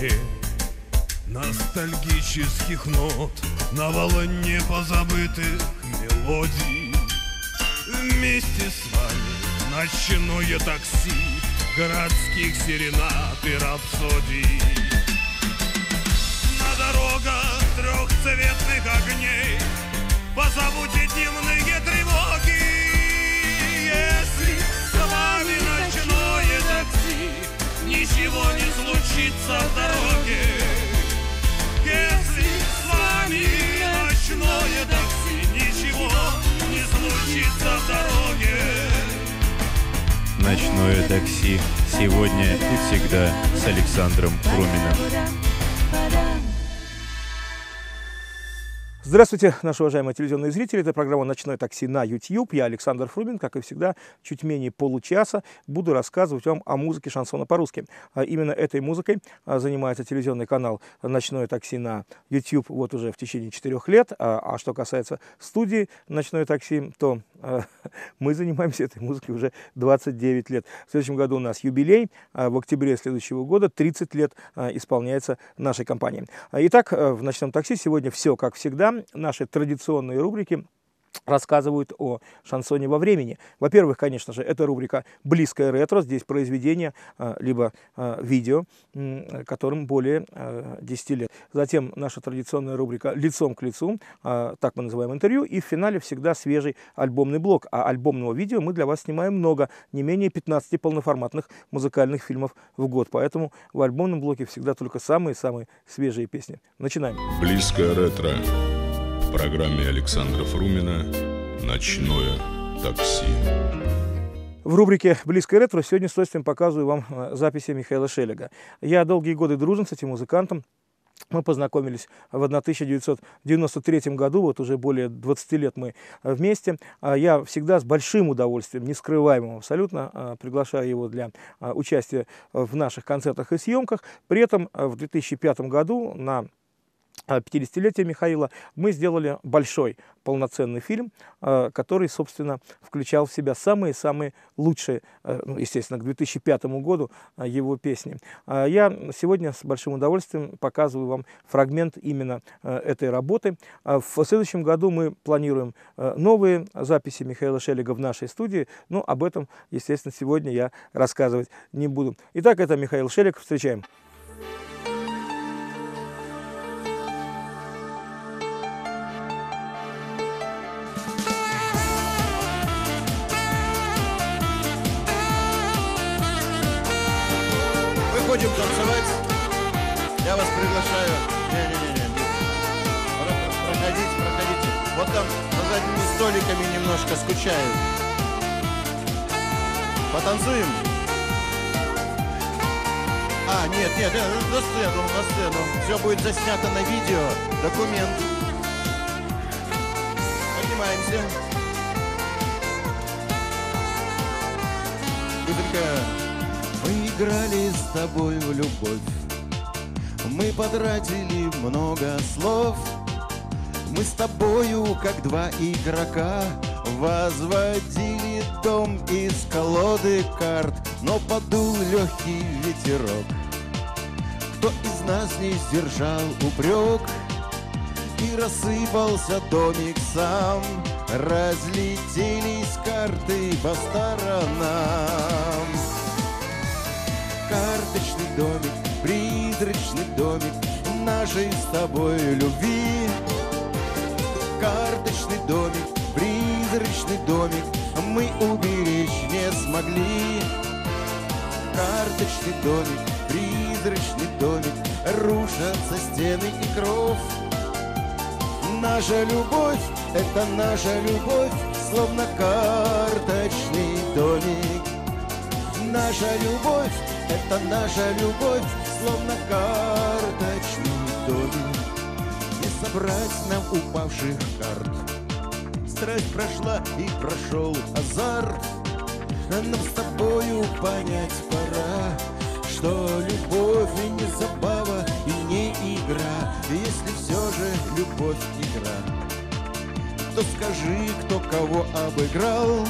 море ностальгических нот, на волне позабытых мелодий. Вместе с вами ночное такси городских серенад и рапсодий. На дорогах трехцветных огней позабудьте дневные тревоги. Если с вами ночное такси, ничего не случится в дороге. Если с вами ночное такси, ничего не случится в дороге. Ночное такси. Сегодня и всегда с Александром Фруминым. Здравствуйте, наши уважаемые телевизионные зрители. Это программа «Ночное такси» на YouTube. Я Александр Фрумин. Как и всегда, чуть менее получаса буду рассказывать вам о музыке шансона по-русски. Именно этой музыкой занимается телевизионный канал «Ночное такси» на YouTube вот уже в течение 4 лет. А что касается студии «Ночное такси», то мы занимаемся этой музыкой уже 29 лет. В следующем году у нас юбилей. В октябре следующего года 30 лет исполняется нашей компании. Итак, в «Ночном такси» сегодня все как всегда. Наши традиционные рубрики рассказывают о шансоне во времени. Во-первых, конечно же, это рубрика «Близкое ретро». Здесь произведение, либо видео, которым более 10 лет. Затем наша традиционная рубрика «Лицом к лицу», так мы называем интервью. И в финале всегда свежий альбомный блок. А альбомного видео мы для вас снимаем много, не менее 15 полноформатных музыкальных фильмов в год. Поэтому в альбомном блоке всегда только самые-самые свежие песни. Начинаем. «Близкое ретро». В программе Александра Фрумина «Ночное такси». В рубрике «Близкое ретро» сегодня с удовольствием показываю вам записи Михаила Шелега. Я долгие годы дружен с этим музыкантом. Мы познакомились в 1993 году, вот уже более 20 лет мы вместе. Я всегда с большим удовольствием, нескрываемым абсолютно, приглашаю его для участия в наших концертах и съемках. При этом в 2005 году на 50-летие Михаила мы сделали большой полноценный фильм, который, собственно, включал в себя самые-самые лучшие, естественно, к 2005 году его песни. Я сегодня с большим удовольствием показываю вам фрагмент именно этой работы. В следующем году мы планируем новые записи Михаила Шелега в нашей студии, но об этом, естественно, сегодня я рассказывать не буду. Итак, это Михаил Шелег. Встречаем. Будем танцевать. Я вас приглашаю. Не-не-не. Проходите, проходите. Вот там за задними столиками немножко скучают. Потанцуем? А, нет, нет, на сцену, на сцену. Все будет заснято на видео. Документ. Поднимаемся. Быстренько. Мы играли с тобой в любовь, мы потратили много слов. Мы с тобою, как два игрока, возводили дом из колоды карт. Но подул легкий ветерок, кто из нас не сдержал упрек? И рассыпался домик сам, разлетелись карты по сторонам. Карточный домик, призрачный домик нашей с тобой любви. Карточный домик, призрачный домик мы уберечь не смогли. Карточный домик, призрачный домик, рушатся стены и кров. Наша любовь, это наша любовь, словно карточный домик. Наша любовь, это наша любовь, словно карточный домик. Не собрать нам упавших карт. Страсть прошла и прошел азарт. Нам с тобою понять пора, что любовь и не забава, и не игра. Если все же любовь игра, то скажи, кто кого обыграл.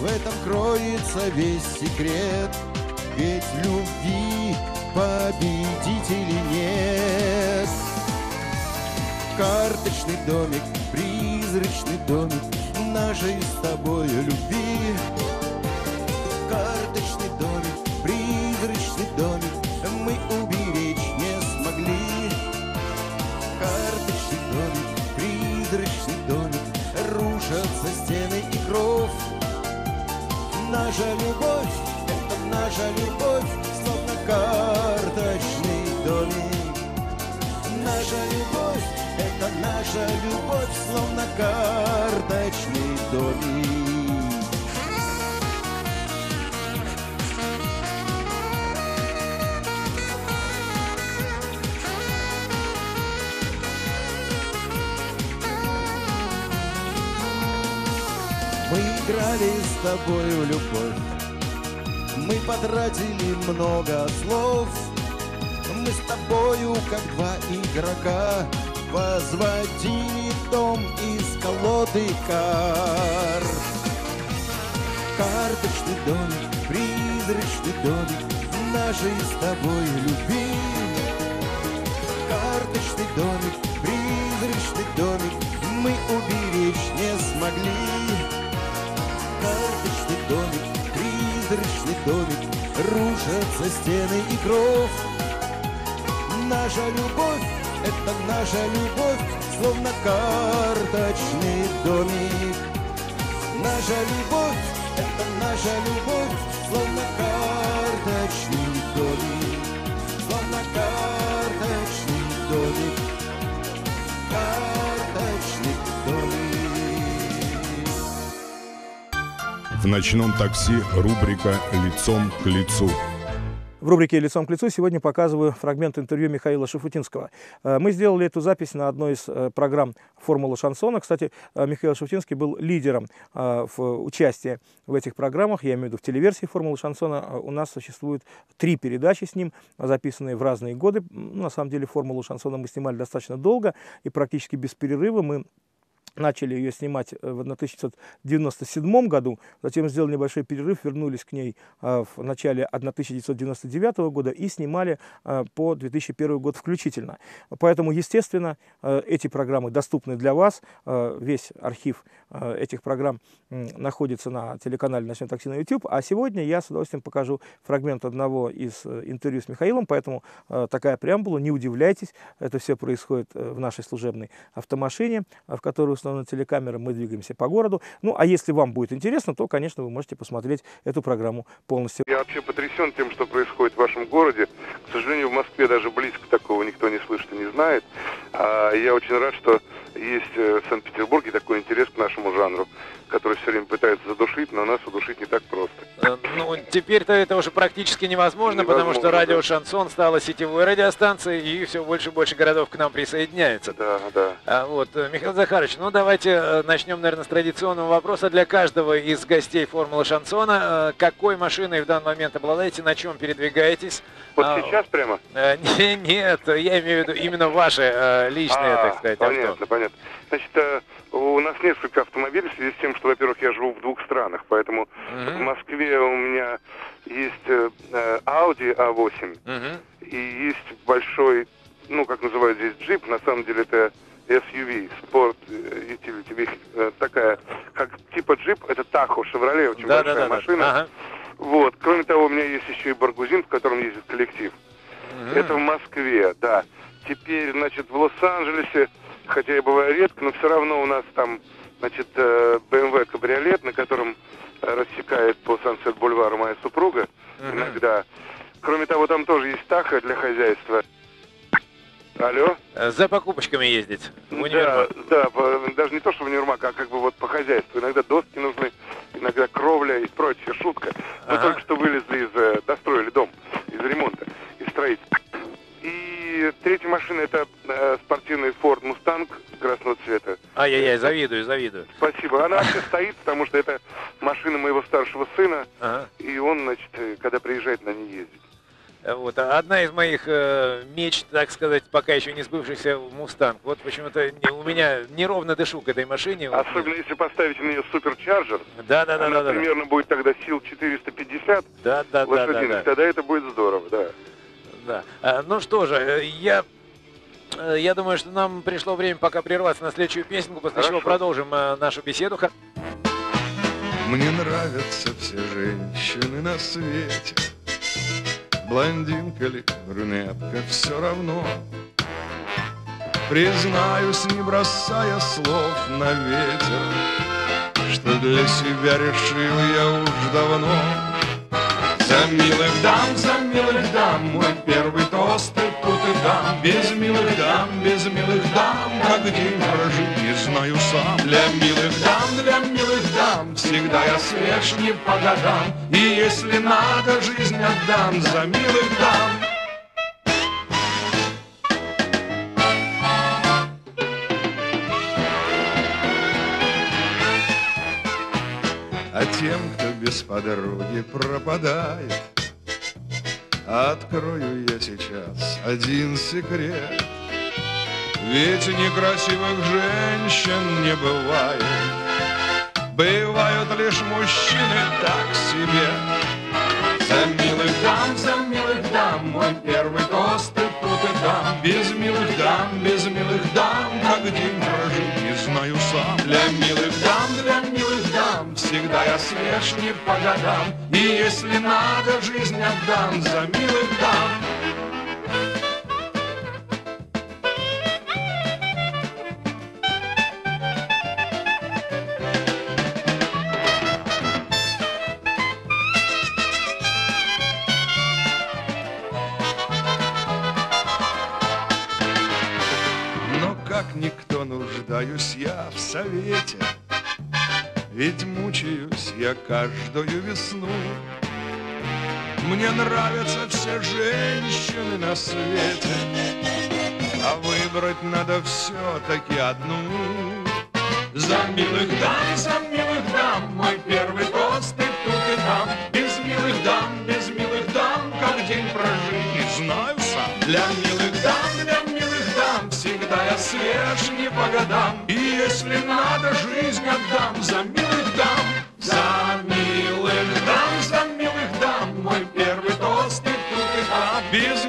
В этом кроется весь секрет. Ведь любви победителей нет. Карточный домик, призрачный домик нашей с тобою любви. Карточный домик, призрачный домик мы уберечь не смогли. Карточный домик, призрачный домик, рушатся стены и кров. Наша любовь, это наша любовь, словно карточный домик. Наша любовь, это наша любовь, словно карточный домик. Мы играли с тобою любовь, мы потратили много слов. Мы с тобою, как два игрока, возводили дом из колоды кар. Карточный домик, призрачный домик нашей с тобою любви. Карточный домик, призрачный домик мы уберечь не смогли. Карточный домик, призрачный домик, рушатся стены и кров. Наша любовь, это наша любовь, словно карточный домик. Наша любовь, это наша любовь, словно карточный домик. Словно карточный домик. Карточный домик. В «Ночном такси» рубрика «Лицом к лицу». В рубрике «Лицом к лицу» сегодня показываю фрагмент интервью Михаила Шуфутинского. Мы сделали эту запись на одной из программ «Формула шансона». Кстати, Михаил Шуфутинский был лидером в участии в этих программах. Я имею в виду в телеверсии «Формулы шансона». У нас существует 3 передачи с ним, записанные в разные годы. На самом деле «Формулу шансона» мы снимали достаточно долго и практически без перерыва. Мы начали ее снимать в 1997 году, затем сделали небольшой перерыв, вернулись к ней в начале 1999 года и снимали по 2001 год включительно. Поэтому, естественно, эти программы доступны для вас. Весь архив этих программ находится на телеканале «Ночное такси» на YouTube. А сегодня я с удовольствием покажу фрагмент одного из интервью с Михаилом, поэтому такая преамбула, не удивляйтесь, это все происходит в нашей служебной автомашине, в которую на телекамеры мы двигаемся по городу. Ну, а если вам будет интересно, то, конечно, вы можете посмотреть эту программу полностью. Я вообще потрясен тем, что происходит в вашем городе. К сожалению, в Москве даже близко такого никто не слышит и не знает. А я очень рад, что есть в Санкт-Петербурге такой интерес к нашему жанру, который все время пытается задушить, но нас удушить не так просто. Ну, теперь-то это уже практически невозможно, потому что радио «Шансон» стало сетевой радиостанцией, и все больше и больше городов к нам присоединяется. Да, да. А вот, Михаил Захарович, ну давайте начнем, наверное, с традиционного вопроса для каждого из гостей «Формулы шансона». Какой машиной в данный момент обладаете, на чем передвигаетесь? Вот сейчас прямо? Нет, я имею в виду именно ваши личные, так сказать, авто. Понятно, понятно. Значит, у нас несколько автомобилей в связи с тем, что, во-первых, я живу в 2 странах, поэтому в Москве у меня есть Audi A8 и есть большой, ну, как называют здесь, джип, на самом деле это SUV, Sport Utility, такая, как типа джип, это Tahoe, Chevrolet, очень большая машина. Вот. Кроме того, у меня есть еще и Баргузин, в котором ездит коллектив. Это в Москве, да. Теперь, значит, в Лос-Анджелесе, хотя я бываю редко, но все равно у нас там, значит, BMW кабриолет, на котором рассекает по Сансет-бульвару моя супруга иногда. Кроме того, там тоже есть Tahoe для хозяйства. Алло? За покупочками ездить. Да, даже не то, что в универмаг, а как бы вот по хозяйству. Иногда доски нужны, иногда кровля и прочая шутка. Мы только что вылезли из, достроили дом из ремонта, из строительства. И третья машина это спортивный Ford Mustang красного цвета. Ай-яй-яй, завидую, завидую. Спасибо. Она вообще стоит, потому что это машина моего старшего сына, и он, значит, когда приезжает, на ней ездит. Вот, одна из моих мечт, так сказать, пока еще не сбывшихся, Мустанг. Вот почему-то у меня неровно дышу к этой машине. Особенно если поставить на нее суперчарджер. Да-да-да. Она примерно будет тогда сил 450 лошадиных. Тогда это будет здорово, да. Да. Ну что же, я думаю, что нам пришло время пока прерваться на следующую песенку, после чего продолжим нашу беседу. Мне нравятся все женщины на свете. Блондинка ли, брюнетка, все равно. Признаюсь, не бросая слов на ветер, что для себя решил я уж давно. За милых дам, мой первый тост и тут и там. Без милых дам, как день прожить не знаю сам. Для милых дам, всегда я свеж не по годам. И если надо, жизнь отдам за милых дам. А тем, кто без подруги пропадает, открою я сейчас один секрет. Ведь некрасивых женщин не бывает, бывают лишь мужчины так себе. За милых дам, мой первый тост и тут и там. Без милых дам, как день прожить не знаю сам. Для милых дам, всегда я свеж не по годам. И если надо, жизнь отдам за милых дам. Нуждаюсь я в совете, ведь мучаюсь я каждую весну. Мне нравятся все женщины на свете, а выбрать надо все-таки одну. За милых дам, мой первый тост и тут и там. Без милых дам, как день прожить не знаю сам. Для милых дам, всегда я свеж не по годам. И если надо, жизнь отдам за милых дам. За милых дам, мой первый тост и тут и там. Без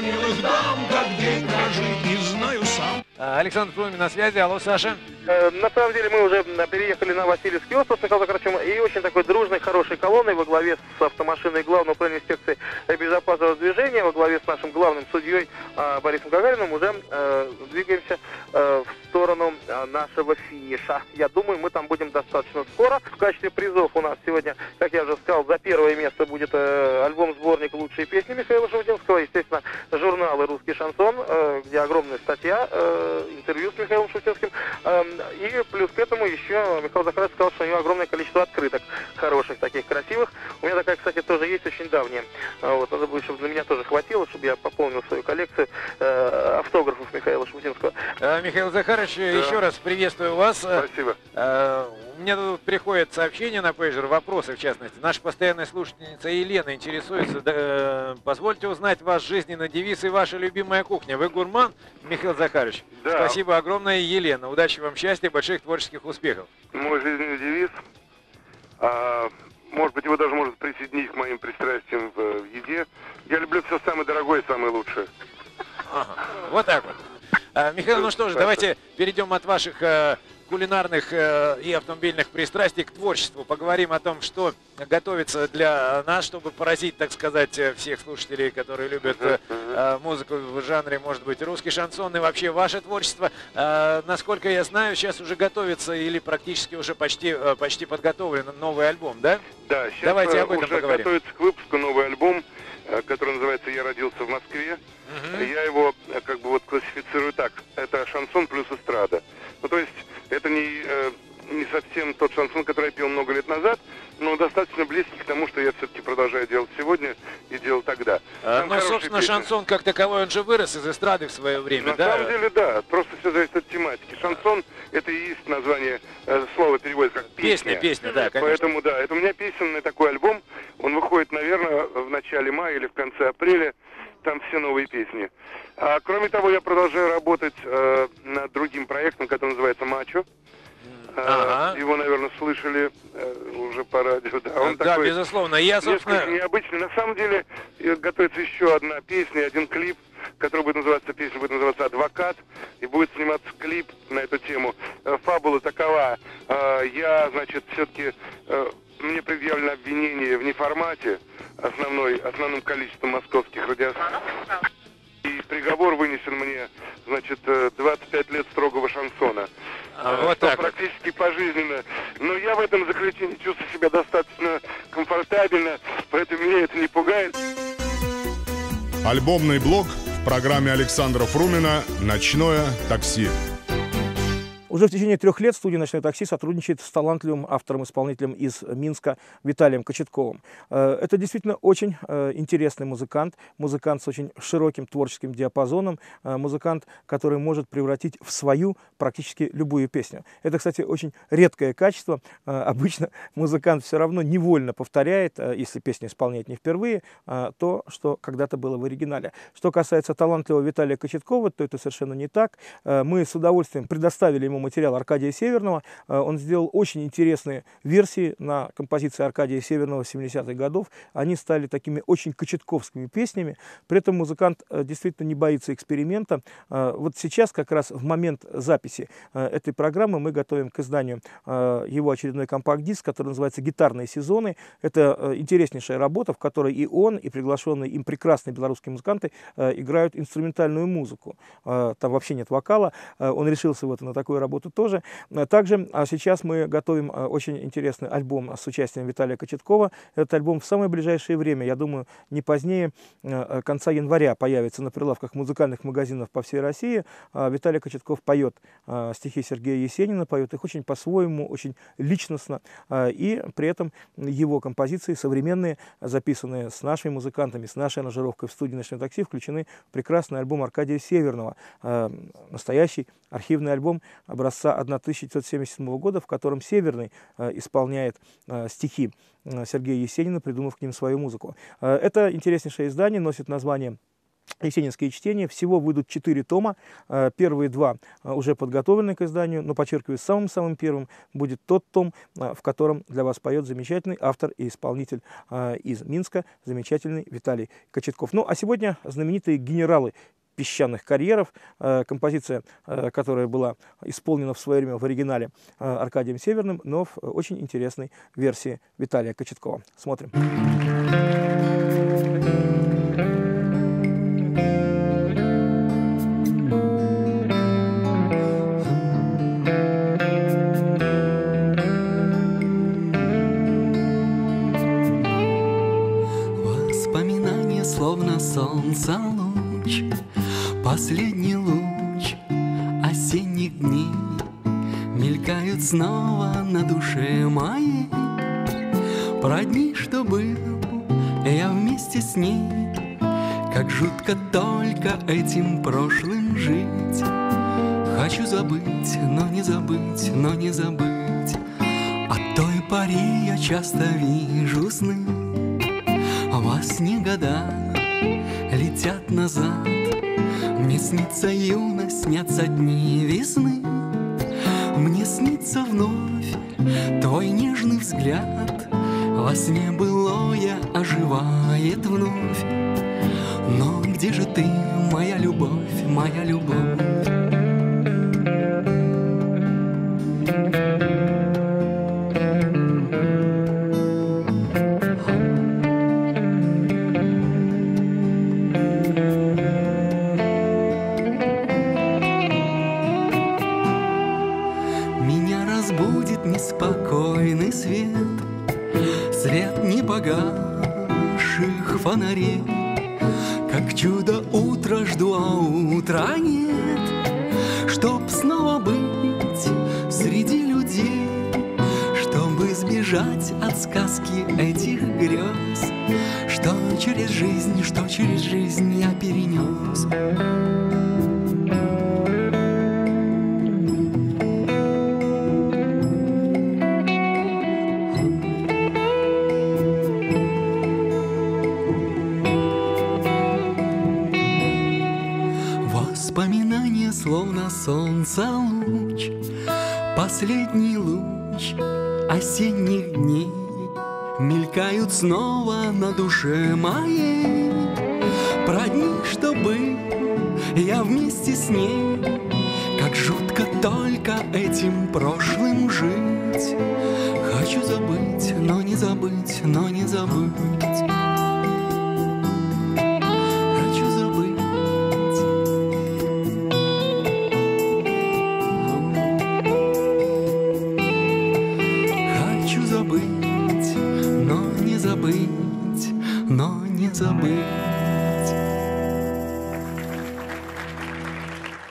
милых дам, как день прожить не знаю сам. Александр Фрумин на связи. Алло, Саша. На самом деле мы уже переехали на Васильевский остров, Михаил Закарчем, и очень такой дружной, хорошей колонной во главе с автомашиной Главного управления инспекции безопасного движения, во главе с нашим главным судьей Борисом Гагариным уже двигаемся в сторону нашего финиша. Я думаю, мы там будем достаточно скоро. В качестве призов у нас сегодня, как я уже сказал, за первое место будет альбом-сборник «Лучшие песни» Михаила Шуфутинского, естественно, журналы «Русский шансон», где огромная статья, интервью с Михаилом Шуфутинским. И плюс к этому еще Михаил Захарович сказал, что у него огромное количество открыток хороших, таких красивых. У меня такая, кстати, тоже есть, очень давняя. Вот, надо будет, чтобы для меня тоже хватило, чтобы я пополнил свою коллекцию автографов Михаила Шуфутинского. Михаил Захарович, да. Еще раз приветствую вас. Спасибо. Мне тут приходят сообщения на пейджер, вопросы в частности. Наша постоянная слушательница Елена интересуется. Позвольте узнать ваш жизненный девиз и ваша любимая кухня. Вы гурман, Михаил Захарович? Да. Спасибо огромное, Елена. Удачи вам, счастья и больших творческих успехов. Мой жизненный девиз, может быть, его даже можно присоединить к моим пристрастиям в еде. Я люблю все самое дорогое и самое лучшее. Ага. Вот так вот. Михаил, ну что же, давайте перейдем от ваших кулинарных и автомобильных пристрастий к творчеству. Поговорим о том, что готовится для нас, чтобы поразить, так сказать, всех слушателей, которые любят музыку в жанре, может быть, русский шансон и вообще ваше творчество. Насколько я знаю, сейчас уже готовится или практически уже почти подготовлен новый альбом, да? Да, сейчас давайте об этом уже поговорим. Готовится к выпуску новый альбом, который называется «Я родился в Москве». Я его как бы вот классифицирую так. Это шансон плюс эстрада. Ну, то есть это не совсем тот шансон, который я пел много лет назад, но достаточно близкий к тому, что я все-таки продолжаю делать сегодня и делал тогда. Ну, собственно, песни. Шансон как таковой, он же вырос из эстрады в свое время, да? На самом деле, да. Просто все зависит от тематики. Шансон, это и есть название, слово переводится как песня. Песня, да, конечно. Поэтому, да, это у меня песенный такой альбом. Он выходит, наверное, в начале мая или в конце апреля. Там все новые песни. Кроме того, я продолжаю работать над другим проектом, который называется «Мачо». Его, наверное, слышали уже по радио. Да, он такой, безусловно. Я, собственно... необычный. На самом деле готовится еще одна песня, один клип, который будет называться, песня будет называться «Адвокат», и будет сниматься клип на эту тему. Фабула такова. Я, значит, все-таки... Мне предъявлено обвинение в неформате основным количеством московских радиостанций. И приговор вынесен мне, значит, 25 лет строгого шансона. Вот так практически вот. Пожизненно. Но я в этом заключении чувствую себя достаточно комфортабельно, поэтому меня это не пугает. Альбомный блок в программе Александра Фрумина «Ночное такси». Уже в течение 3 лет студия «Ночное такси» сотрудничает с талантливым автором-исполнителем из Минска Виталием Кочетковым. Это действительно очень интересный музыкант, музыкант с очень широким творческим диапазоном, музыкант, который может превратить в свою практически любую песню. Это, кстати, очень редкое качество. Обычно музыкант все равно невольно повторяет, если песню исполняет не впервые, то, что когда-то было в оригинале. Что касается талантливого Виталия Кочеткова, то это совершенно не так. Мы с удовольствием предоставили ему материал Аркадия Северного. Он сделал очень интересные версии на композиции Аркадия Северного 70-х годов. Они стали такими очень кочетковскими песнями. При этом музыкант действительно не боится эксперимента. Вот сейчас, как раз в момент записи этой программы, мы готовим к изданию его очередной компакт-диск, который называется «Гитарные сезоны». Это интереснейшая работа, в которой и он, и приглашенные им прекрасные белорусские музыканты играют инструментальную музыку. Там вообще нет вокала. Он решился вот на такую работу тоже. Также сейчас мы готовим очень интересный альбом с участием Виталия Кочеткова. Этот альбом в самое ближайшее время, я думаю, не позднее конца января появится на прилавках музыкальных магазинов по всей России. Виталий Кочетков поет стихи Сергея Есенина, поет их очень по-своему, очень личностно. И при этом его композиции современные, записанные с нашими музыкантами, с нашей аранжировкой в студии «Ночное такси», включены в прекрасный альбом Аркадия Северного. Настоящий архивный альбом образца 1977 года, в котором Северный исполняет стихи Сергея Есенина, придумав к ним свою музыку. Это интереснейшее издание, носит название «Есенинское чтение». Всего выйдут 4 тома. Первые 2 уже подготовлены к изданию, но, подчеркиваю, самым-самым первым будет тот том, в котором для вас поет замечательный автор и исполнитель из Минска, замечательный Виталий Кочетков. Ну, а сегодня знаменитые генералы песчаных карьеров. Композиция, которая была исполнена в свое время в оригинале Аркадием Северным, но в очень интересной версии Виталия Кочеткова. Смотрим. Воспоминания словно солнце луч, последний луч осенних дней мелькают снова на душе моей. Про дни, что был я вместе с ней, как жутко только этим прошлым жить. Хочу забыть, но не забыть, но не забыть. От той поры я часто вижу сны, а во сне года летят назад. Мне снится юность, снятся дни весны. Мне снится вновь твой нежный взгляд. Во сне былое оживает вновь. Но где же ты, моя любовь, моя любовь? Фонарей, как чудо утро жду, а утра нет. Чтоб снова быть среди людей, чтобы избежать от сказки этих грез, что через жизнь я перенес. последний луч осенних дней мелькают снова на душе моей. Про дни, что был, я вместе с ней, как жутко только этим прошлым жить. Хочу забыть, но не забыть, но не забыть.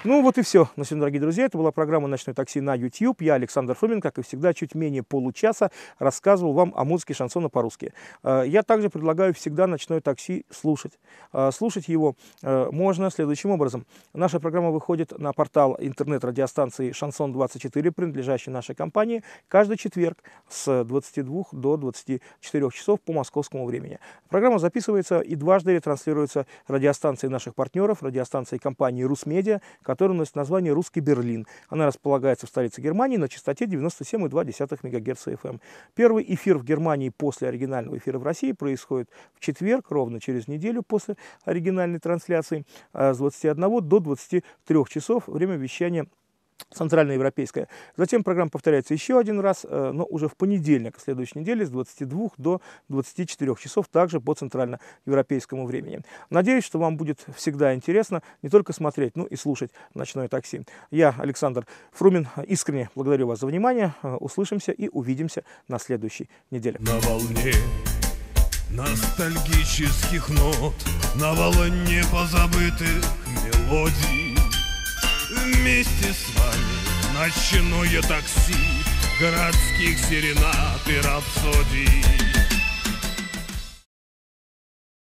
Ну вот и все на сегодня, дорогие друзья. Это была программа «Ночное такси» на YouTube. Я, Александр Фрумин, как и всегда, чуть менее получаса рассказывал вам о музыке шансона по-русски. Я также предлагаю всегда «Ночное такси» слушать. Слушать его можно следующим образом. Наша программа выходит на портал интернет-радиостанции «Шансон-24», принадлежащей нашей компании, каждый четверг с 22 до 24 часов по московскому времени. Программа записывается и дважды ретранслируется радиостанцией наших партнеров, радиостанцией компании «Русмедиа», которая носит название «Русский Берлин». Она располагается в столице Германии на частоте 97,2 МГц FM. Первый эфир в Германии после оригинального эфира в России происходит в четверг, ровно через неделю после оригинальной трансляции, с 21 до 23 часов, время вещания центральноевропейская. Затем программа повторяется еще один раз, но уже в понедельник следующей недели с 22 до 24 часов, также по центральноевропейскому времени. Надеюсь, что вам будет всегда интересно не только смотреть, но и слушать «Ночное такси». Я, Александр Фрумин, искренне благодарю вас за внимание. Услышимся и увидимся на следующей неделе. На волне ностальгических нот, на волне позабытых мелодий, вместе с вами ночное такси городских серенад и рапсодий.